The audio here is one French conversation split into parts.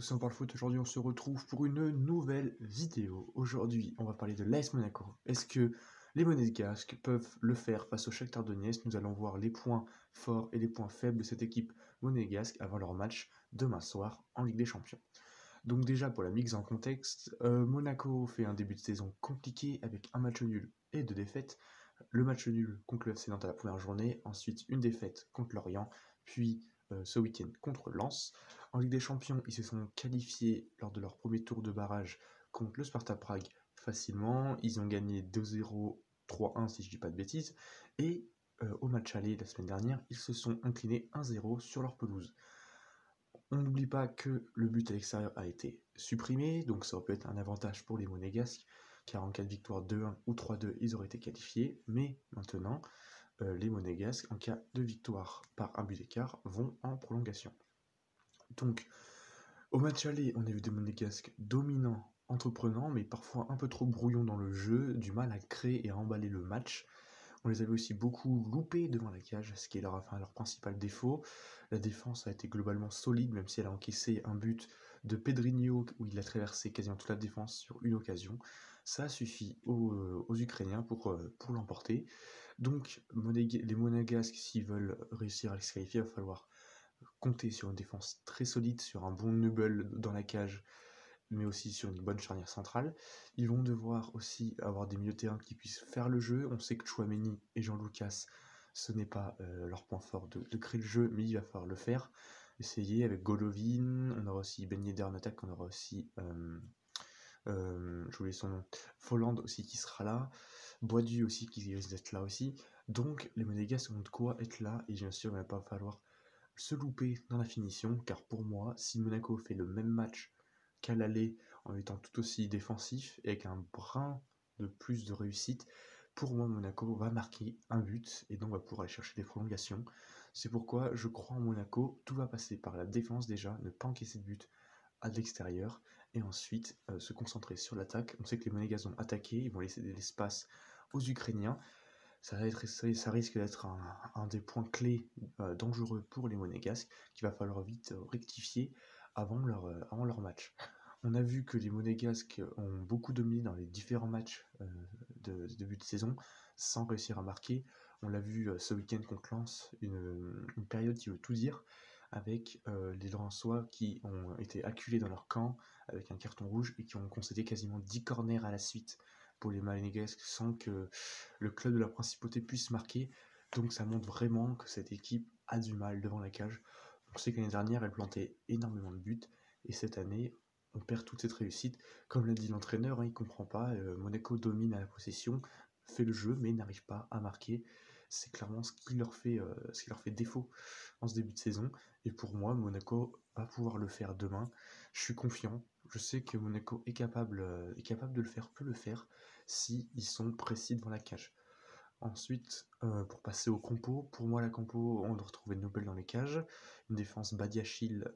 tous, on parle foot. Aujourd'hui, on se retrouve pour une nouvelle vidéo. Aujourd'hui, on va parler de l'AS Monaco. Est-ce que les Monégasques peuvent le faire face au Shakhtar Donetsk? Nous allons voir les points forts et les points faibles de cette équipe monégasque avant leur match demain soir en Ligue des Champions. Donc déjà, pour la mise en contexte, Monaco fait un début de saison compliqué avec un match nul et deux défaites. Le match nul contre le FC Nantes à la première journée, ensuite une défaite contre Lorient, puis ce week-end contre Lens. En Ligue des Champions, ils se sont qualifiés lors de leur premier tour de barrage contre le Sparta Prague facilement. Ils ont gagné 2-0, 3-1 si je ne dis pas de bêtises. Et au match aller la semaine dernière, ils se sont inclinés 1-0 sur leur pelouse. On n'oublie pas que le but à l'extérieur a été supprimé, donc ça peut être un avantage pour les Monégasques, car en cas de victoire 2-1 ou 3-2, ils auraient été qualifiés. Mais maintenant, les Monégasques, en cas de victoire par un but d'écart, vont en prolongation. Donc, au match aller, on a vu des Monégasques dominants, entreprenants, mais parfois un peu trop brouillons dans le jeu, du mal à créer et à emballer le match. On les avait aussi beaucoup loupés devant la cage, ce qui leur a fait leur principal défaut. La défense a été globalement solide, même si elle a encaissé un but de Pedrinho, où il a traversé quasiment toute la défense sur une occasion. Ça suffit aux Ukrainiens pour l'emporter. Donc les Monégasques, s'ils veulent réussir à se qualifier, il va falloir compter sur une défense très solide, sur un bon Nubel dans la cage, mais aussi sur une bonne charnière centrale. Ils vont devoir aussi avoir des milieux de terrain qui puissent faire le jeu. On sait que Chouameni et Jean-Lucas, ce n'est pas leur point fort de créer le jeu, mais il va falloir le faire. Essayer avec Golovin, on aura aussi Ben Yedder en attaque, on aura aussi... j'oublie son nom, Volland aussi qui sera là, Boisdu aussi qui risque d'être là aussi. Donc les Monégasques ont de quoi être là, et bien sûr il ne va pas falloir se louper dans la finition, car pour moi, si Monaco fait le même match qu'à l'aller en étant tout aussi défensif et avec un brin de plus de réussite, pour moi Monaco va marquer un but et donc va pouvoir aller chercher des prolongations. C'est pourquoi je crois en Monaco. Tout va passer par la défense déjà, ne pas encaisser de but à l'extérieur, et ensuite se concentrer sur l'attaque. On sait que les Monégasques ont attaqué, ils vont laisser de l'espace aux Ukrainiens. Ça risque d'être un des points clés dangereux pour les Monégasques, qu'il va falloir vite rectifier avant leur match. On a vu que les Monégasques ont beaucoup dominé dans les différents matchs de début de saison, sans réussir à marquer. On l'a vu ce week-end contre Lens, une période qui veut tout dire, avec les Lensois qui ont été acculés dans leur camp avec un carton rouge et qui ont concédé quasiment 10 corners à la suite pour les Monégasques sans que le club de la principauté puisse marquer. Donc ça montre vraiment que cette équipe a du mal devant la cage. On sait que l'année dernière, elle plantait énormément de buts, et cette année, on perd toute cette réussite. Comme l'a dit l'entraîneur, hein, il ne comprend pas, Monaco domine à la possession, fait le jeu, mais n'arrive pas à marquer. C'est clairement ce qui leur fait défaut en ce début de saison. Et pour moi, Monaco va pouvoir le faire demain. Je suis confiant. Je sais que Monaco est capable de le faire, peut le faire, si ils sont précis devant la cage. Ensuite, pour passer aux compos, pour moi la compo, on doit retrouver Nubel dans les cages. Une défense Badiachil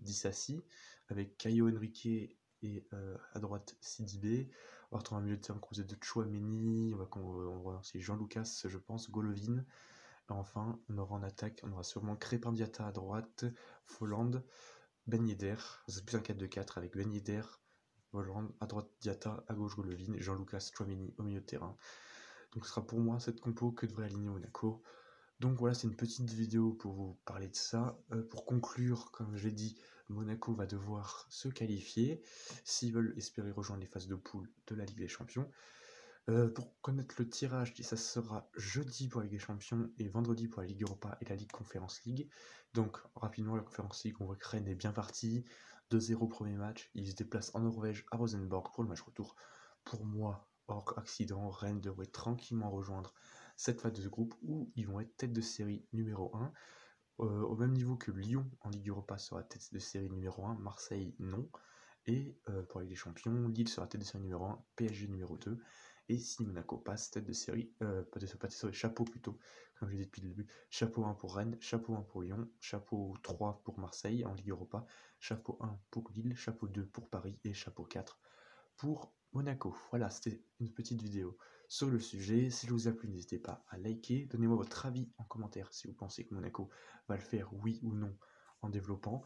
d'Issasi, avec Caio Henrique et à droite Sidibé. On va retrouver un milieu de terrain composé de Chouameni, on va aussi Jean-Lucas, je pense, Golovin. Et enfin, on aura en attaque, on aura sûrement Crépin Diatta à droite, Volland, Ben Yedder, c'est plus un 4-2-4 avec Ben Yedder, Volland, à droite Diatta, à gauche Golovin, et Jean-Lucas, Chouameni au milieu de terrain. Donc ce sera pour moi cette compo que devrait aligner Monaco. Donc voilà, c'est une petite vidéo pour vous parler de ça. Pour conclure, comme je l'ai dit, Monaco va devoir se qualifier s'ils veulent espérer rejoindre les phases de poule de la Ligue des Champions. Pour connaître le tirage, ça sera jeudi pour la Ligue des Champions et vendredi pour la Ligue Europa et la Ligue Conférence Ligue. Donc rapidement, la Conférence Ligue, on voit que Rennes est bien parti. 2-0 premier match, ils se déplacent en Norvège à Rosenborg pour le match retour. Pour moi, hors accident, Rennes devrait tranquillement rejoindre cette phase de groupe où ils vont être tête de série numéro 1. Au même niveau que Lyon en Ligue Europa sera tête de série numéro 1, Marseille non. Et pour la Ligue des Champions, Lille sera tête de série numéro 1, PSG numéro 2. Et si Monaco passe, tête de série, chapeau plutôt, comme je l'ai dit depuis le début, chapeau 1 pour Rennes, chapeau 1 pour Lyon, chapeau 3 pour Marseille en Ligue Europa, chapeau 1 pour Lille, chapeau 2 pour Paris et chapeau 4 pour Monaco. Voilà, c'était une petite vidéo sur le sujet. Si je vous a plu, n'hésitez pas à liker. Donnez-moi votre avis en commentaire si vous pensez que Monaco va le faire, oui ou non, en développant.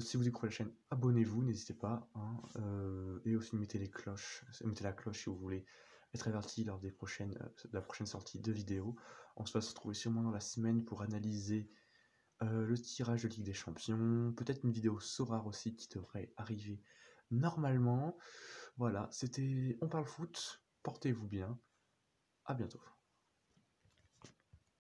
Si vous découvrez la chaîne, abonnez-vous, n'hésitez pas. Hein, et aussi mettez la cloche si vous voulez être averti lors des prochaines, de la prochaine sortie de vidéos. On se va se retrouver sûrement dans la semaine pour analyser le tirage de Ligue des Champions. Peut-être une vidéo Sorare aussi qui devrait arriver normalement. Voilà, c'était On Parle Foot. Portez-vous bien. À bientôt.